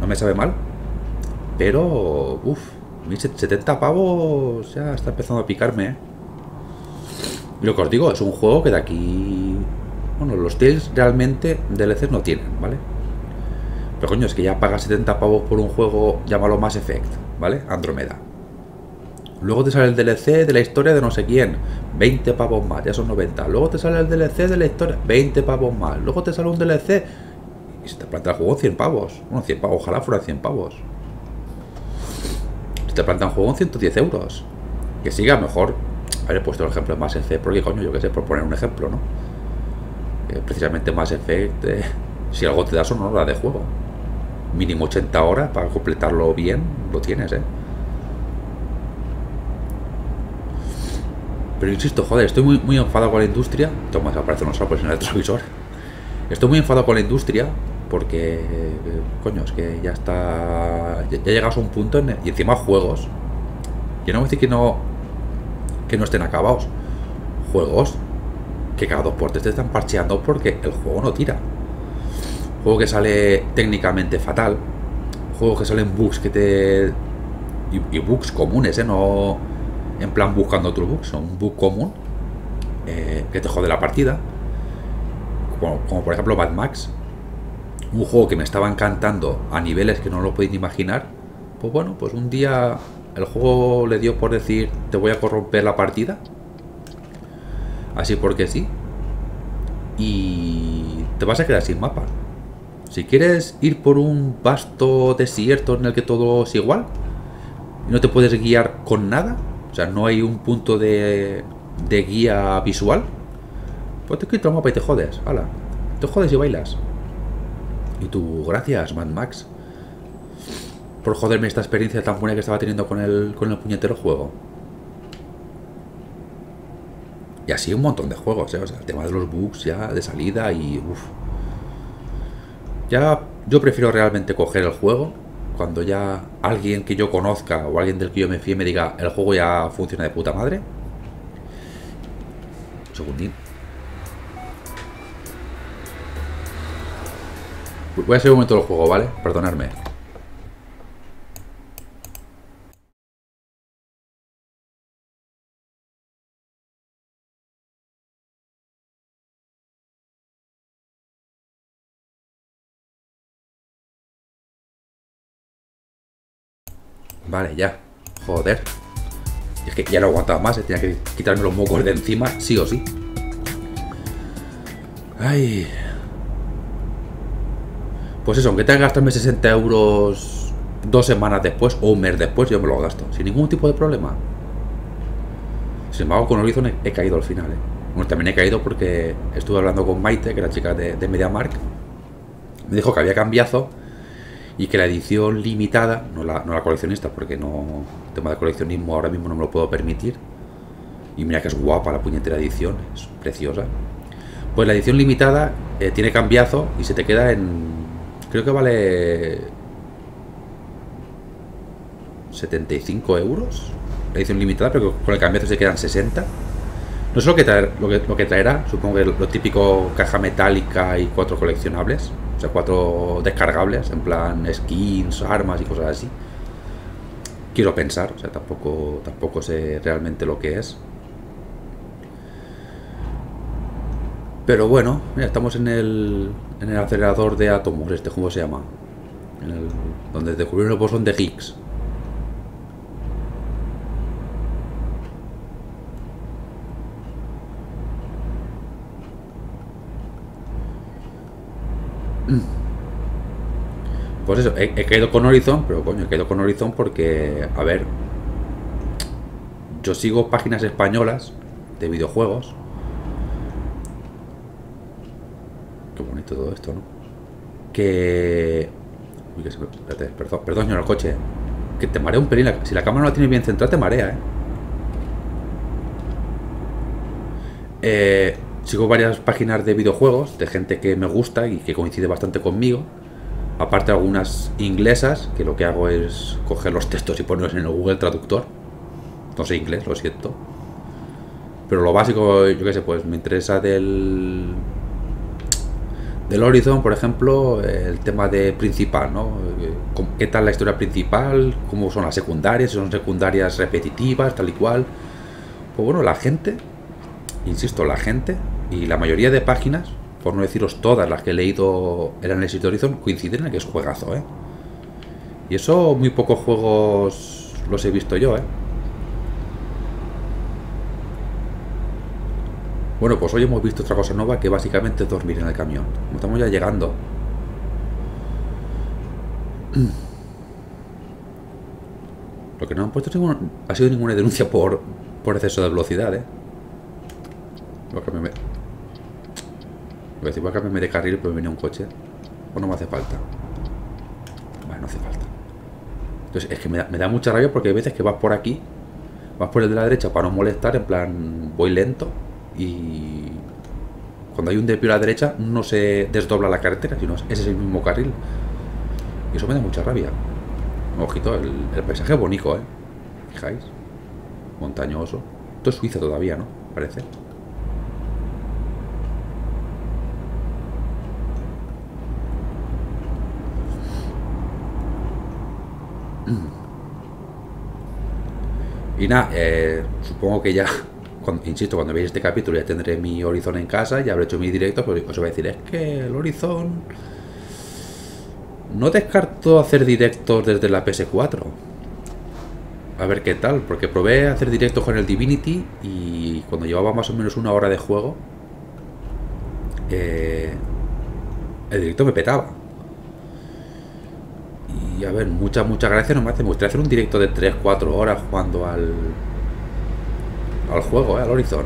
No me sabe mal. Pero... uff, 70 pavos ya está empezando a picarme, ¿eh? Y lo que os digo, es un juego que de aquí... bueno, los Tales realmente DLCs no tienen, ¿vale? Pero coño, es que ya pagas 70 pavos por un juego, llámalo Mass Effect, ¿vale? Andromeda. Luego te sale el DLC de la historia de no sé quién, 20 pavos más, ya son 90. Luego te sale el DLC de la historia, 20 pavos más. Luego te sale un DLC y se te plantea el juego 100 pavos. Bueno, 100 pavos, ojalá fuera 100 pavos. Se te plantea un juego en 110 euros. Que siga mejor. Haber puesto el ejemplo de Mass Effect, porque coño, yo que sé, por poner un ejemplo, ¿no? Precisamente Mass Effect, si algo te da son horas de juego. Mínimo 80 horas para completarlo bien, lo tienes, ¿eh? Pero insisto, joder, estoy muy enfadado con la industria. Toma, aparecen unos árboles en el retrovisor. Estoy muy enfadado con la industria porque, coño, es que ya está. Ya llegas a un punto en el, y encima juegos. Yo no voy a decir que no estén acabados. Juegos que cada 2 por 3 te están parcheando porque el juego no tira. Juego que sale técnicamente fatal. Juegos que salen bugs que te. Y bugs comunes, no. En plan buscando otro bug, son un bug común que te jode la partida, como por ejemplo Mad Max, un juego que me estaba encantando a niveles que no lo podéis ni imaginar. Pues bueno, pues un día el juego le dio por decir te voy a corromper la partida, así porque sí, y te vas a quedar sin mapa. Si quieres ir por un vasto desierto en el que todo es igual y no te puedes guiar con nada, o sea, no hay un punto de guía visual, pues te quito el mapa y te jodes, ala, te jodes y bailas. Y tú, gracias Mad Max por joderme esta experiencia tan buena que estaba teniendo con el puñetero juego. Y así un montón de juegos, ¿eh? O sea, el tema de los bugs ya de salida y uff. Ya yo prefiero realmente coger el juego cuando ya alguien que yo conozca o alguien del que yo me fíe me diga el juego ya funciona de puta madre. Un segundín. Voy a seguir un momento del juego, ¿vale? Perdonadme. Vale, ya. Joder. Es que ya no aguantaba más, tenía que quitarme los mocos de encima, sí o sí. Ay. Pues eso, aunque tenga que gastarme 60 euros 2 semanas después o un mes después, yo me lo gasto, sin ningún tipo de problema. Sin embargo, con Horizon he caído al final, ¿eh? Bueno, también he caído porque estuve hablando con Maite, que era chica de MediaMark. Me dijo que había cambiazo. Y que la edición limitada, no la coleccionista, porque no, el tema de coleccionismo ahora mismo no me lo puedo permitir. Y mira que es guapa la puñetera edición, es preciosa. Pues la edición limitada tiene cambiazo y se te queda en... Creo que vale... 75 euros la edición limitada, pero con el cambiazo se quedan 60. No sé lo que traerá, supongo que lo típico caja metálica y 4 coleccionables. O sea, 4 descargables, en plan skins, armas y cosas así. Quiero pensar, o sea, tampoco sé realmente lo que es. Pero bueno, mira, estamos en el acelerador de átomos, este, ¿cómo se llama? Donde descubrieron el bosón de Higgs. Pues eso, he caído con Horizon, pero coño, he caído con Horizon porque, a ver, yo sigo páginas españolas de videojuegos. Qué bonito todo esto, ¿no? Que... Uy, que se me... Espérate, perdón, señor, el coche. Que te marea un pelín, si la cámara no la tienes bien centrada, te marea, ¿eh? Sigo varias páginas de videojuegos, de gente que me gusta y que coincide bastante conmigo. Aparte algunas inglesas, que lo que hago es coger los textos y ponerlos en el Google Traductor. No sé inglés, lo siento. Pero lo básico, yo qué sé, pues me interesa del Horizon, por ejemplo, el tema de principal, ¿no? ¿Qué tal la historia principal? ¿Cómo son las secundarias? ¿Son secundarias repetitivas, tal y cual? Pues bueno, la gente, insisto, la gente... Y la mayoría de páginas, por no deciros todas las que he leído el análisis de Horizon, coinciden en que es juegazo, ¿eh? Y eso muy pocos juegos los he visto yo, ¿eh? Bueno, pues hoy hemos visto otra cosa nueva, que básicamente es dormir en el camión. Estamos ya llegando. Lo que no han puesto ha sido ninguna denuncia por exceso de velocidad, ¿eh? Voy a cambiarme. Voy a cambiarme de carril, pero me viene un coche. O no me hace falta. Vale, no hace falta. Entonces, es que me da mucha rabia porque hay veces que vas por aquí, vas por el de la derecha para no molestar, en plan, voy lento. Y cuando hay un desvío a la derecha, no se desdobla la carretera, sino ese es el mismo carril. Y eso me da mucha rabia. Ojito, el paisaje es bonito, ¿eh? Fijáis. Montañoso. Esto es Suiza todavía, ¿no? Parece. Y nada, supongo que ya, insisto, cuando veáis este capítulo ya tendré mi Horizon en casa, ya habré hecho mi directo, pero os voy a decir, es que el Horizon... No descarto hacer directos desde la PS4. A ver qué tal, porque probé hacer directos con el Divinity y cuando llevaba más o menos una hora de juego, el directo me petaba. Y a ver, muchas gracias, no me hace. Me gustaría hacer un directo de 3-4 horas jugando al juego, al Horizon.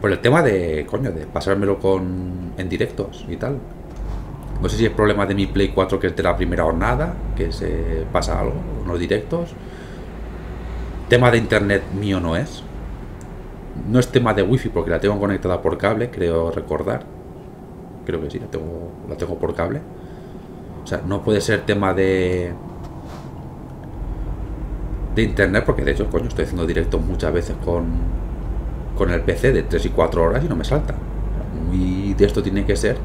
Por el tema de, coño, de pasármelo en directos y tal. No sé si es problema de mi Play 4, que es de la primera jornada, que se pasa algo en los directos. Tema de internet mío no es. No es tema de wifi porque la tengo conectada por cable, creo recordar. Creo que sí, la tengo por cable. O sea, no puede ser tema de internet, porque de hecho, coño, estoy haciendo directos muchas veces con el PC de 3 y 4 horas y no me salta. Y de esto tiene que ser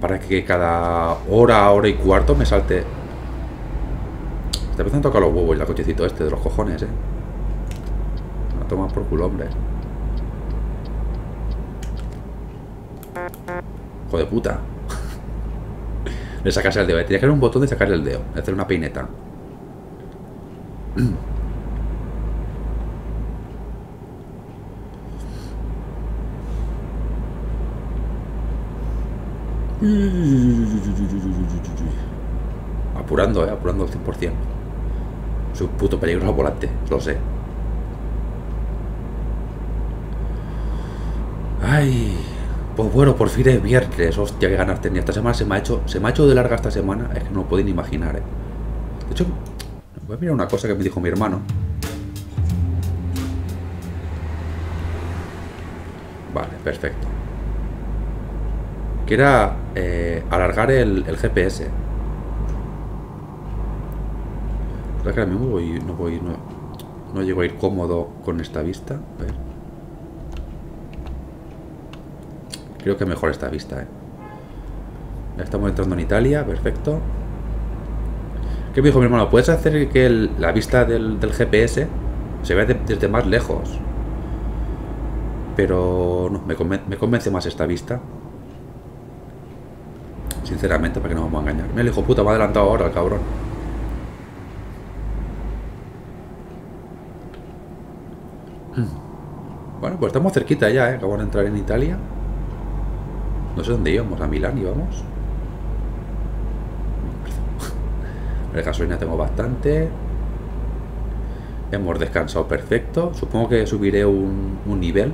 para que cada hora, hora y cuarto me salte. Esta vez me han tocado los huevos y el cochecito este de los cojones, ¿eh? Me toman por culo, hombre. Hijo de puta. Le sacas el dedo, tenía que haber un botón de sacar el dedo, de hacer una peineta. Apurando, apurando al 100%. Es un puto peligro al volante, lo sé. Ay, pues bueno, por fin es viernes. Hostia, qué ganas tenía. Esta semana se me ha hecho de larga esta semana. Es que no lo podéis ni imaginar, eh. De hecho, voy a mirar una cosa que me dijo mi hermano. Vale, perfecto. Que era alargar el GPS. La verdad que ahora mismo no llego a ir cómodo con esta vista. A ver. Creo que mejor esta vista, eh. Ya estamos entrando en Italia, perfecto. ¿Qué me dijo mi hermano? ¿Puedes hacer que la vista del GPS se vea desde más lejos? Pero no, me convence más esta vista. Sinceramente, para que no vamos a engañar. Mira, el hijo puta me ha adelantado ahora, el cabrón. Bueno, pues estamos cerquita ya, ¿eh? Acabamos de entrar en Italia. No sé dónde íbamos, a Milán íbamos. De gasolina tengo bastante. Hemos descansado perfecto. Supongo que subiré un nivel.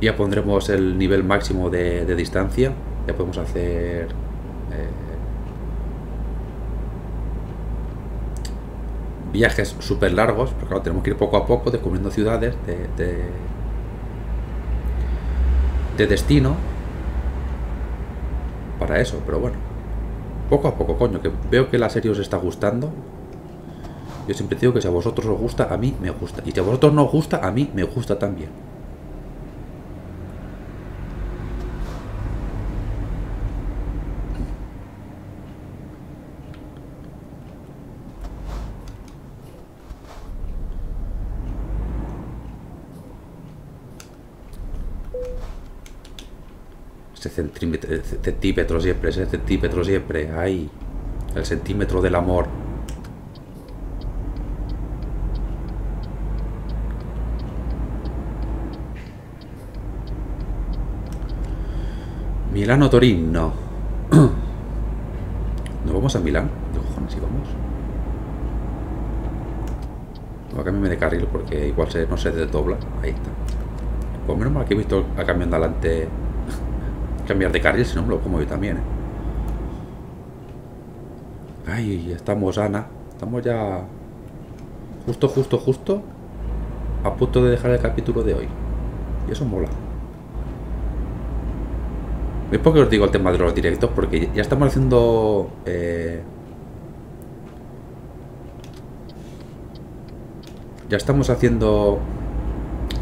Ya pondremos el nivel máximo de distancia. Ya podemos hacer viajes súper largos, pero claro, tenemos que ir poco a poco descubriendo ciudades de destino para eso, pero bueno, poco a poco, coño, que veo que la serie os está gustando. Yo siempre digo que si a vosotros os gusta, a mí me gusta, y si a vosotros no os gusta, a mí me gusta también. Centímetro siempre, ahí. El centímetro del amor. Milán o Torín, no. ¿No vamos a Milán? ¿De cojones sí vamos? Voy a cambiarme de carril porque igual no se desdobla. Ahí está. Pues menos mal que he visto a camión de adelante cambiar de carril, si no me lo como yo también, ¿eh? Ay, estamos, Ana. Estamos ya justo a punto de dejar el capítulo de hoy. Y eso mola. Es porque os digo el tema de los directos, porque ya estamos haciendo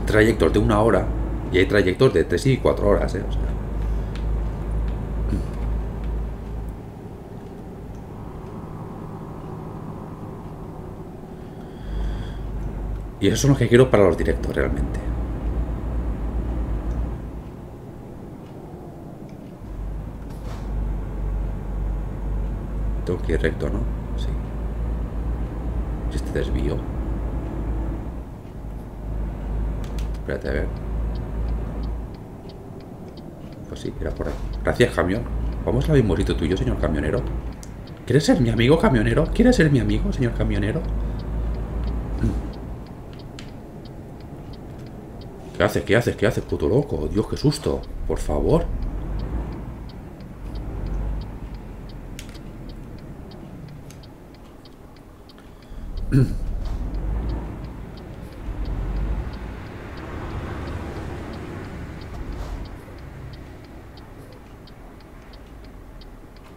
trayectos de 1 hora. Y hay trayectos de 3 y 4 horas, o sea. Y eso es lo que quiero para los directos, realmente. Tengo que ir recto, ¿no? Sí. Este desvío. Espérate, a ver. Pues sí, era por ahí. Gracias, camión. Vamos al mismo sitio tuyo, señor camionero. ¿Quieres ser mi amigo, camionero? ¿Quieres ser mi amigo, señor camionero? ¿Qué haces? ¿Qué haces? ¿Qué haces, puto loco? Dios, qué susto. Por favor.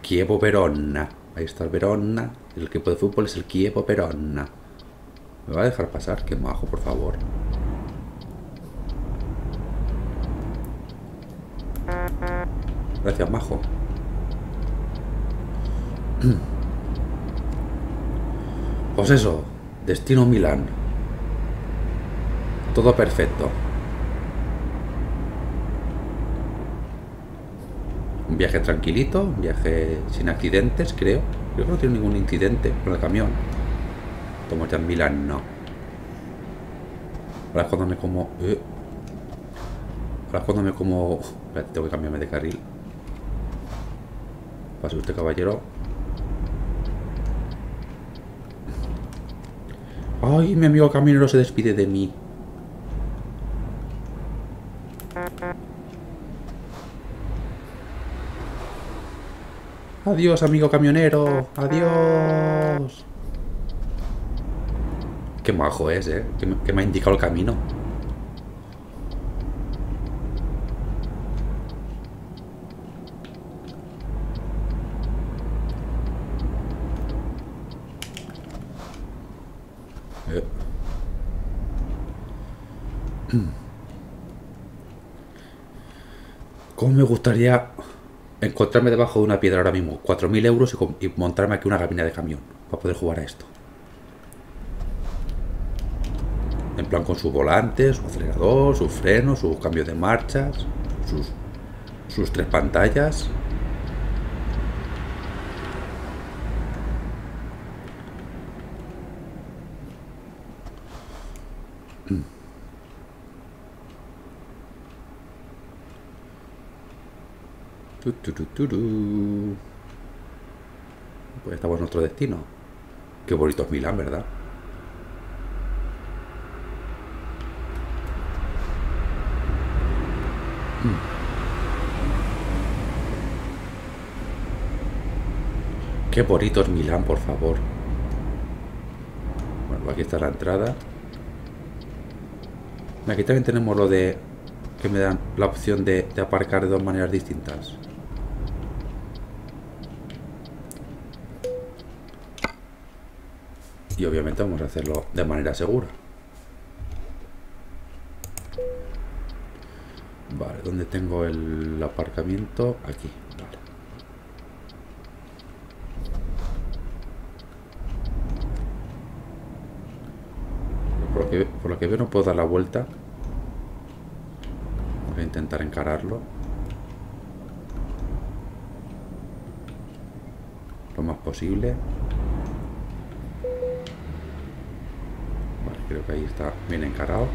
Chievo Verona. Ahí está el Verona. El equipo de fútbol es el Chievo Verona. ¿Me va a dejar pasar? Qué majo, por favor. Gracias, majo. Pues eso, destino Milán. Todo perfecto. Un viaje tranquilito, un viaje sin accidentes, creo. Creo que no tiene ningún incidente con el camión. Como ya en Milán, no. Ahora es cuando me como... Ahora es cuando me como... Tengo que cambiarme de carril. Pase usted, caballero. Ay, mi amigo camionero se despide de mí. Adiós, amigo camionero. Adiós. Qué majo es, ¿eh? Que me ha indicado el camino. ¿Cómo me gustaría encontrarme debajo de una piedra ahora mismo? 4.000 euros y montarme aquí una cabina de camión para poder jugar a esto. En plan con su volante, su acelerador, sus frenos, sus cambios de marchas, sus 3 pantallas. Pues estamos en nuestro destino. Qué bonito es Milán, ¿verdad? Qué bonito es Milán, por favor. Bueno, aquí está la entrada. Aquí también tenemos lo de que me dan la opción de aparcar de 2 maneras distintas. Y obviamente vamos a hacerlo de manera segura. Vale, ¿dónde tengo el aparcamiento? Aquí, vale. Por lo que veo no puedo dar la vuelta. Voy a intentar encararlo lo más posible. Creo que ahí está bien encarado.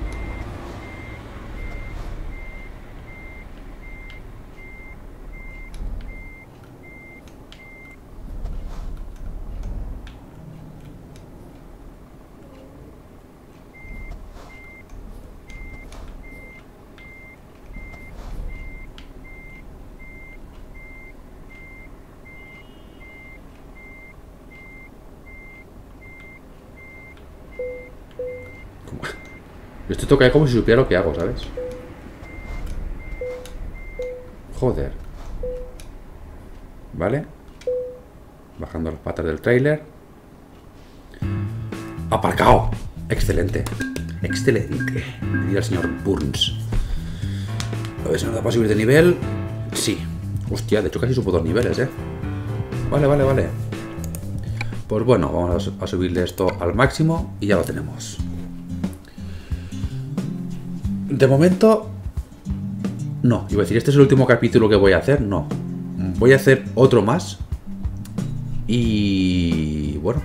Estoy tocando como si supiera lo que hago, ¿sabes? Joder. Vale. Bajando las patas del tráiler. ¡Aparcado! Excelente. Excelente. Diría el señor Burns. A ver si nos da para subir de nivel. Sí. Hostia, de hecho casi subo 2 niveles, ¿eh? Vale, vale, vale. Pues bueno, vamos a subirle esto al máximo y ya lo tenemos. De momento... No, iba a decir, este es el último capítulo que voy a hacer. No. Voy a hacer otro más. Y... bueno.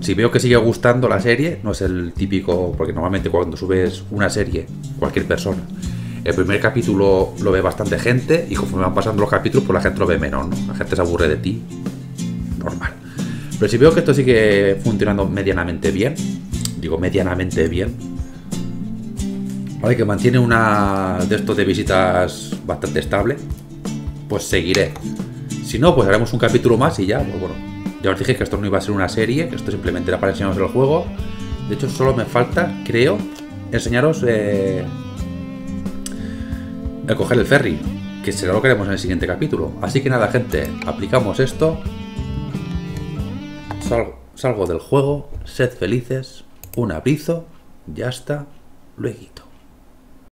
Si veo que sigue gustando la serie, no es el típico... Porque normalmente cuando subes una serie, cualquier persona, el primer capítulo lo ve bastante gente y conforme van pasando los capítulos, pues la gente lo ve menos, ¿no? La gente se aburre de ti. Normal. Pero si veo que esto sigue funcionando medianamente bien, digo medianamente bien, vale, que mantiene una de estos de visitas bastante estable, pues seguiré. Si no, pues haremos un capítulo más y ya, pues bueno. Ya os dije que esto no iba a ser una serie, que esto simplemente era para enseñaros el juego. De hecho, solo me falta, creo, enseñaros el coger el ferry, que será lo que haremos en el siguiente capítulo. Así que nada, gente, aplicamos esto. Salgo del juego, sed felices, un abrizo, ya está, lueguito.